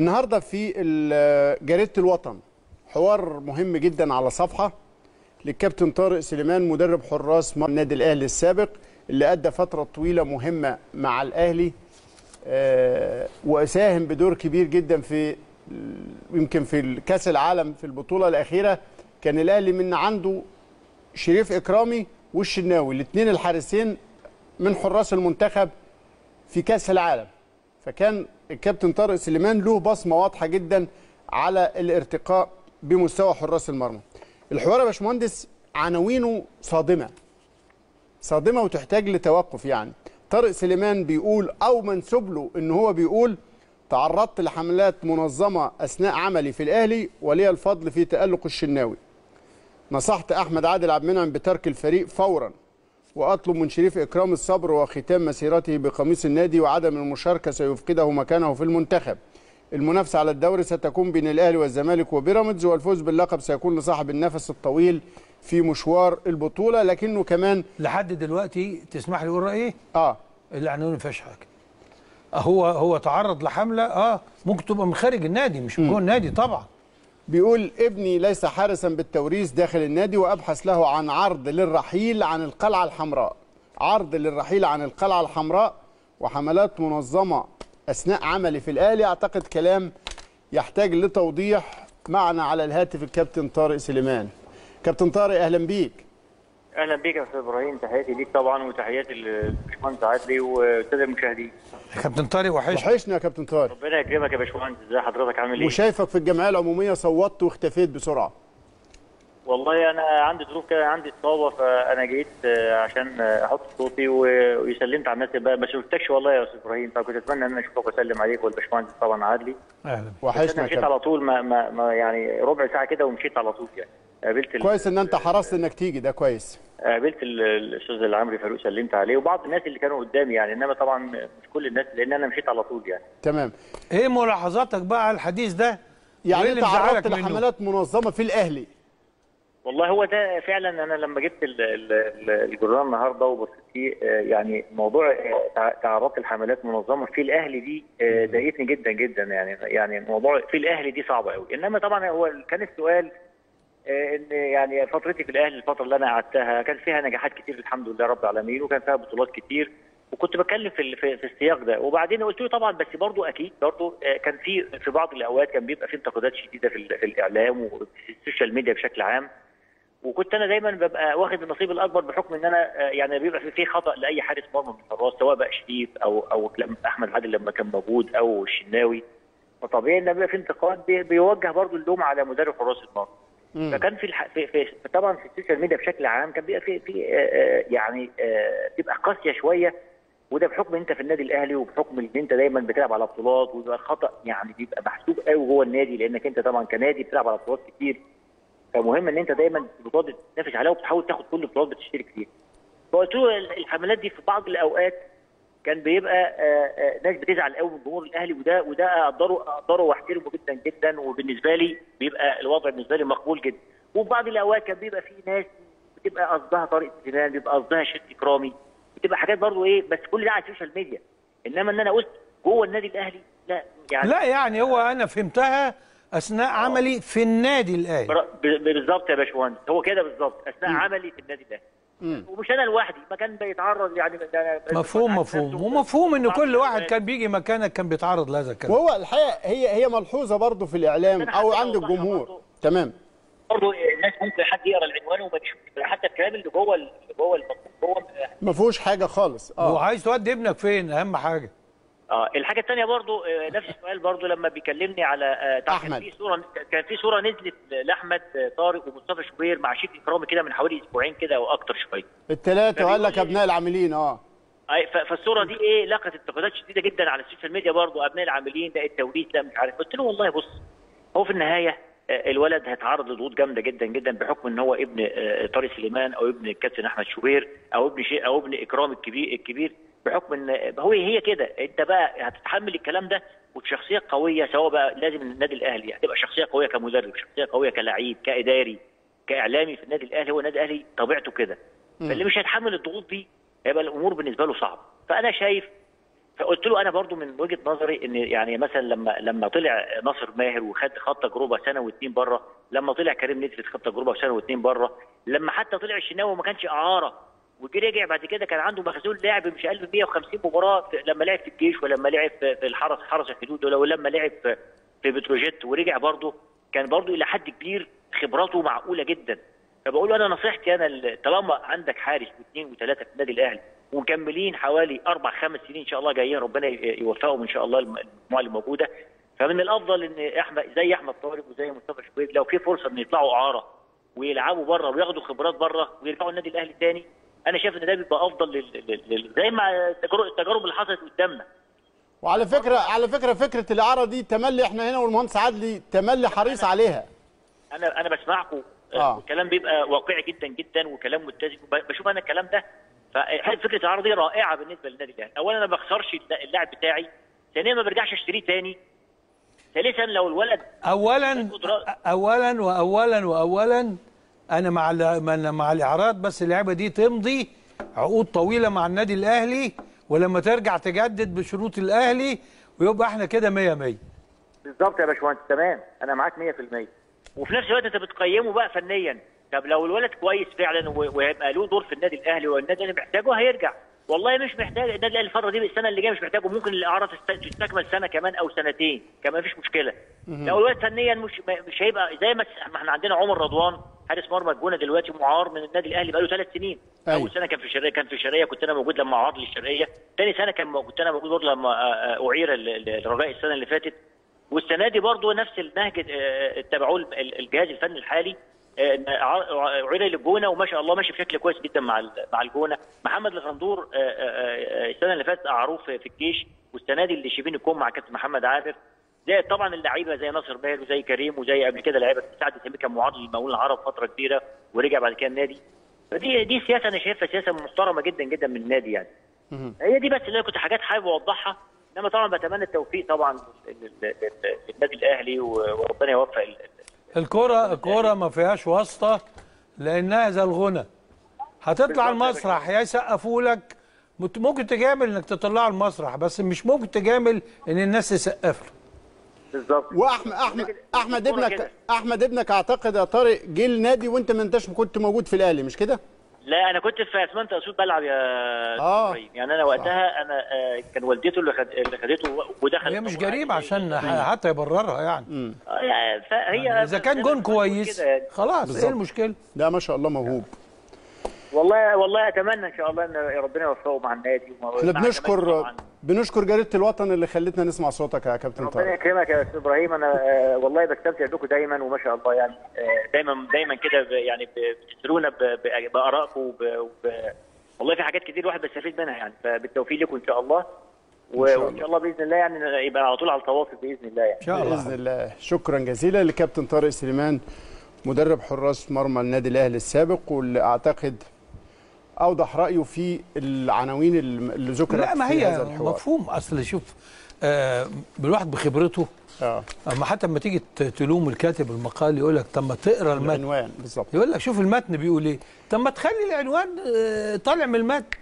النهارده في جريدة الوطن حوار مهم جدا على صفحة للكابتن طارق سليمان مدرب حراس النادي الأهلي السابق اللي أدى فترة طويلة مهمة مع الأهلي وأساهم بدور كبير جدا في يمكن في كأس العالم في البطولة الأخيرة. كان الأهلي من عنده شريف اكرامي والشناوي الاثنين الحارسين من حراس المنتخب في كأس العالم، فكان الكابتن طارق سليمان له بصمه واضحه جدا على الارتقاء بمستوى حراس المرمى. الحوار يا باشمهندس عناوينه صادمه وتحتاج لتوقف. يعني طارق سليمان بيقول او منسوب له ان هو بيقول تعرضت لحملات منظمه اثناء عملي في الاهلي ولي الفضل في تألق الشناوي. نصحت احمد عادل عبد المنعم بترك الفريق فورا واطلب من شريف اكرامي الصبر وختام مسيرته بقميص النادي وعدم المشاركه سيفقده مكانه في المنتخب. المنافسه على الدوري ستكون بين الاهلي والزمالك وبيراميدز والفوز باللقب سيكون لصاحب النفس الطويل في مشوار البطوله. لكنه كمان لحد دلوقتي تسمح لي اقول رايي العناوين ما فيهاش حاجه. هو تعرض لحمله ممكن تبقى من خارج النادي مش من جوه النادي طبعا. بيقول ابني ليس حارسا بالتوريث داخل النادي وابحث له عن عرض للرحيل عن القلعه الحمراء. عرض للرحيل عن القلعه الحمراء وحملات منظمه اثناء عملي في الاهلي. اعتقد كلام يحتاج لتوضيح. معنا على الهاتف الكابتن طارق سليمان. كابتن طارق اهلا بيك. اهلا بيك يا استاذ ابراهيم، تحياتي ليك طبعا وتحياتي للباشمهندس عادلي والساده المشاهدين. كابتن طارق وحشنا يا كابتن طارق. ربنا يكرمك يا باشمهندس، ازي حضرتك عامل ايه؟ وشايفك في الجمعيه العموميه صوتت واختفيت بسرعه. والله انا عندي ظروف كده، عندي اصابه، فانا جيت عشان احط صوتي وسلمت على الناس. ما شفتكش والله يا استاذ ابراهيم، فكنت اتمنى ان انا اشوفك واسلم عليك والباشمهندس طبعا عادلي. اهلا، وحشنا. مشيت على طول ما يعني ربع ساعه كده ومشيت على طول يعني. قابلت كويس ان انت حرصت انك تيجي، ده كويس. قابلت الاستاذ العمري فاروق سلمت عليه وبعض الناس اللي كانوا قدامي يعني، انما طبعا مش كل الناس لان انا مشيت على طول يعني. تمام. ايه ملاحظاتك بقى على الحديث ده؟ يعني انت تعرضت لحملات منظمه في الاهلي. والله هو ده فعلا. انا لما جبت الجرنان النهارده وبصيت فيه يعني موضوع تعرضت لحملات منظمه في الاهلي دي ضايقتني جدا جدا يعني موضوع في الاهلي دي صعبه قوي. انما طبعا هو كان السؤال ان يعني فترتي في الاهلي الفتره اللي انا قعدتها كان فيها نجاحات كتير الحمد لله رب العالمين وكان فيها بطولات كتير، وكنت بتكلم في السياق ده. وبعدين قلت له طبعا بس برضه اكيد برضه كان في بعض الاوقات كان بيبقى في انتقادات شديده في الاعلام وفي السوشيال ميديا بشكل عام، وكنت انا دايما ببقى واخد النصيب الاكبر بحكم ان انا يعني بيبقى في خطا لاي حارس مرمى من الحراس سواء بقى شريف او احمد عادل لما كان موجود او الشناوي، فطبيعي ان بيبقى في انتقاد بيوجه برضه اللوم على مدرب حراس المرمى. فكان في طبعا في السوشيال ميديا بشكل عام كان بيبقى في يعني تبقى قاسيه شويه، وده بحكم انت في النادي الاهلي وبحكم ان انت دايما بتلعب على بطولات ويبقى الخطا يعني بيبقى محسوب قوي جوه النادي لانك انت طبعا كنادي بتلعب على بطولات كتير، فمهم ان انت دايما البطولات بتنافس عليها وبتحاول تاخد كل البطولات بتشترك فيها. فقلت له الحملات دي في بعض الاوقات كان بيبقى ناس بتزعل قوي من جمهور الاهلي، وده اقدره واحترمه جدا جدا، وبالنسبه لي بيبقى الوضع بالنسبه لي مقبول جدا. وفي بعض الاوقات كان بيبقى في ناس بتبقى قصدها طارق سليمان، بيبقى قصدها شريف اكرامي، بتبقى حاجات برضو ايه، بس كل ده على السوشيال ميديا. انما ان انا قلت جوه النادي الاهلي لا يعني هو انا فهمتها اثناء عملي في النادي الاهلي. بالظبط يا باشمهندس، هو كده بالظبط اثناء عملي في النادي الاهلي. ومش انا لوحدي، ما كان بيتعرض يعني مفهوم ومفهوم ان كل واحد كان بيجي مكانك كان بيتعرض لهذا الكلام، وهو الحقيقه هي ملحوظه برضه في الاعلام او عند الجمهور. تمام. برضه الناس ممكن حد يقرا العنوان وما يشوفش حتى الكلام اللي جوه المطلوب جوه ما فيهوش حاجه خالص. وعايز تودي ابنك فين اهم حاجه. الحاجه الثانيه برضه نفس السؤال برضه لما بيكلمني على احمد، كان في صوره نزلت لاحمد طارق ومصطفى شوقي مع شريف اكرامي كده من حوالي اسبوعين كده او اكتر شويه الثلاثه، وقال لك ابناء العاملين. فالصوره دي ايه لقت انتقادات شديده جدا على السوشيال ميديا برضه، ابناء العاملين ده التوريث لا مش عارف. قلت له والله بص، هو في النهايه الولد هيتعرض لضغوط جامده جدا جدا بحكم ان هو ابن طارق سليمان او ابن الكابتن احمد شوبير او ابن اكرام الكبير بحكم ان هي كده. انت بقى هتتحمل الكلام ده وشخصيه قويه، سواء بقى لازم النادي الاهلي هتبقى شخصيه قويه كمدرب، شخصيه قويه كلاعب، كاداري، كاعلامي في النادي الاهلي. هو النادي الاهلي طبيعته كده، فاللي مش هيتحمل الضغوط دي هيبقى الامور بالنسبه له صعبه. فانا شايف فقلت له انا برضو من وجهه نظري ان يعني مثلا لما طلع ناصر ماهر وخد خد تجربه سنه واثنين بره، لما طلع كريم ندفل خد تجربه سنه واثنين بره، لما حتى طلع الشناوي وما كانش اعاره وجي رجع بعد كده كان عنده مخزون لاعب مش 1150 مباراه لما لعب في الجيش ولما لعب في حرس الحدود ولما لعب في بتروجيت ورجع برضه كان برضه الى حد كبير خبراته معقوله جدا. فبقول له انا نصيحتي انا طالما عندك حارس واثنين وثلاثه في النادي الاهلي ومكملين حوالي 4 5 سنين ان شاء الله جايين ربنا يوفقهم ان شاء الله المجموعه اللي موجوده، فمن الافضل ان احمد طارق وزي مصطفى شوقي لو في فرصه ان يطلعوا اعاره ويلعبوا بره وياخدوا خبرات بره ويرجعوا النادي الاهلي ثاني، انا شايف ان ده بيبقى افضل زي ما التجارب اللي حصلت قدامنا. وعلى فكره فكره الاعاره دي تملي احنا هنا والمهندس عادلي تملي حريص عليها. انا بسمعكم الكلام بيبقى واقعي جدا جدا وكلام متزن، بشوف انا الكلام ده. ففكره الاعاره دي رائعه بالنسبه للنادي الاهلي، اولا انا ما بخسرش اللاعب بتاعي، ثانيا ما برجعش اشتريه ثاني، ثالثا لو الولد اولا انا مع الاعراض، بس اللعبه دي تمضي عقود طويله مع النادي الاهلي ولما ترجع تجدد بشروط الاهلي ويبقى احنا كده 100%. بالظبط يا باشمهندس، تمام انا معاك 100%. وفي نفس الوقت انت بتقيمه بقى فنيا، طب لو الولد كويس فعلا وهيبقى له دور في النادي الاهلي والنادي الاهلي محتاجه هيرجع، والله مش محتاج النادي الاهلي الفتره دي السنه اللي جايه مش محتاجه، ممكن الاعاره تستكمل سنه كمان او سنتين كمان مفيش مشكله. لو الولد فنيا مش هيبقى زي ما احنا عندنا عمر رضوان حارس مرمى الجونه دلوقتي معار من النادي الاهلي بقاله 3 سنين، اول سنه كان في الشرقيه كنت انا موجود لما عرض للشرقيه، ثاني سنه كنت انا موجود برضه لما اعير الرجاء السنه اللي فاتت، والسنه دي برضه نفس النهج اتبعوه الجهاز الفني الحالي، عيلة للجونه وما شاء الله ماشي بشكل كويس جدا مع الجونه. محمد الغندور السنه اللي فاتت اعروه في الجيش والسنه دي اللي شبين الكوم مع كابتن محمد عابر، زي طبعا اللعيبه زي ناصر ماهر وزي كريم وزي قبل كده لعيبه سعد سامي كان معارض للمغول العرب فتره كبيره ورجع بعد كده النادي. فدي سياسه انا شايفها سياسه محترمه جدا جدا من النادي يعني. هي دي بس اللي انا كنت حاجات حابب اوضحها، انما طبعا بتمنى التوفيق طبعا للنادي الاهلي وربنا يوفق. الكرة ما فيهاش واسطة لأنها زي الغنى، هتطلع المسرح يا يسقفوا لك، ممكن تجامل إنك تطلع المسرح بس مش ممكن تجامل إن الناس تسقف له. بالظبط. وأحمد ابنك أعتقد يا طارق جه النادي وأنت ما أنتش كنت موجود في الأهلي مش كده؟ لا أنا كنت في أسمنت أسيوط بلعب يا إبراهيم، يعني أنا وقتها أنا كان والدته اللي خدته ودخل. هي مش جريمة عشان حتى يبررها يعني. فهي إذا كان جون كويس يعني. خلاص إيه المشكلة؟ ده ما شاء الله موهوب. والله أتمنى إن شاء الله إن ربنا يوفقه مع النادي. إحنا بنشكر جريدة الوطن اللي خلتنا نسمع صوتك يا كابتن طارق. ربنا يكرمك يا أستاذ إبراهيم، أنا والله بستمتع بكم دايما وما شاء الله يعني دايما كده يعني بتسرونا بآرائكم والله في حاجات كتير الواحد بيستفيد منها يعني، فبالتوفيق لكم إن شاء الله وإن شاء الله بإذن الله يعني يبقى على طول على التواصل بإذن الله يعني. إن شاء الله بإذن الله. شكرا جزيلا لكابتن طارق سليمان مدرب حراس مرمى النادي الأهلي السابق، واللي أعتقد اوضح رايه في العناوين اللي ذكرت في هذا الحوار. لا ما هي مفهوم، اصل شوف الواحد بخبرته اما حتى لما تيجي تلوم الكاتب المقال يقول لك طب ما تقرا المتن، العنوان بالظبط يقول لك شوف المتن بيقول ايه، طب ما تخلي العنوان طالع من المتن.